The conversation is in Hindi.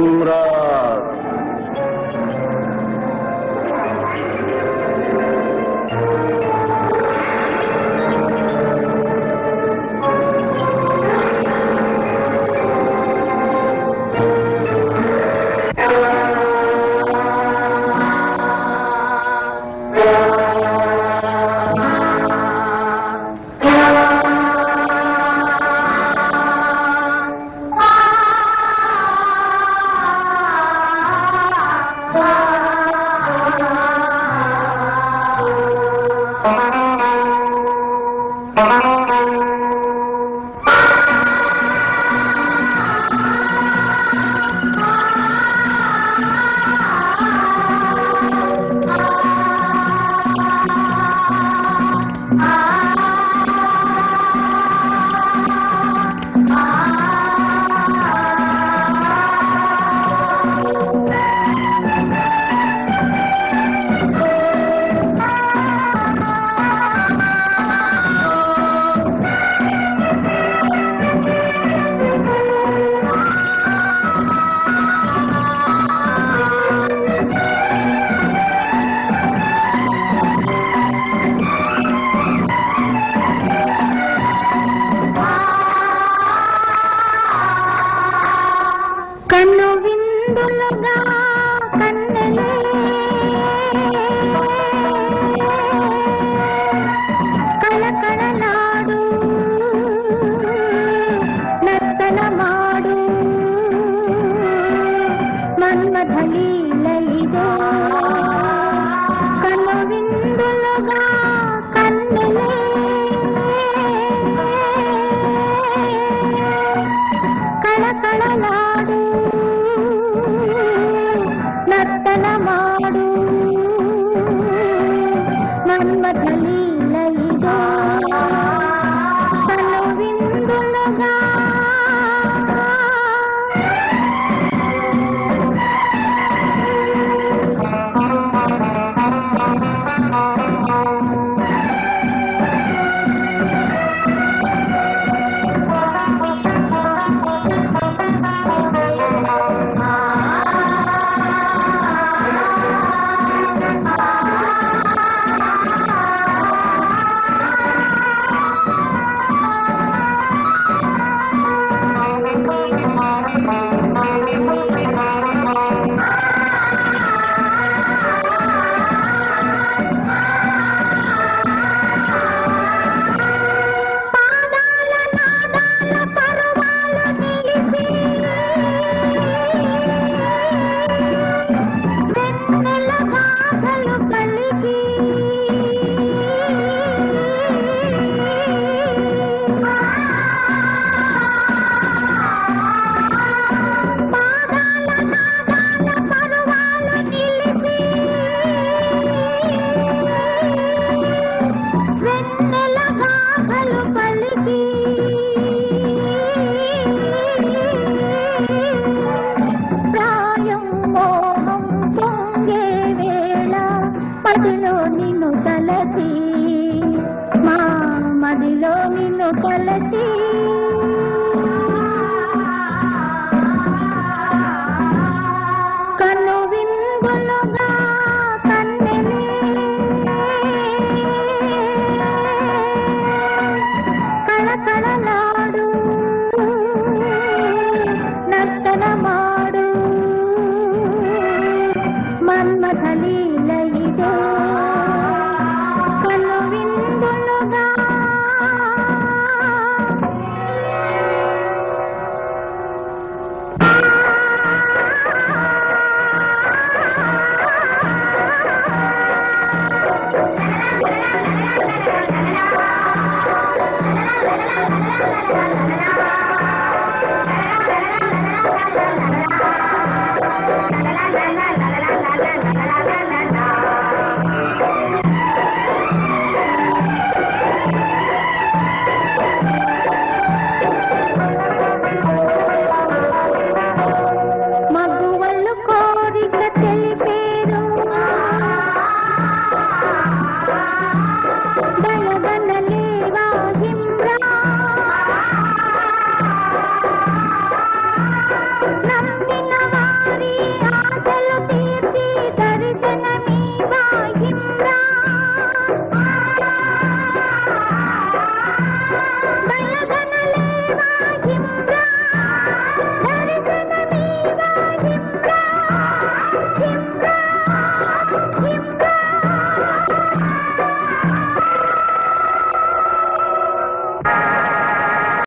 सम्राट। मगुवल्लु कोरिक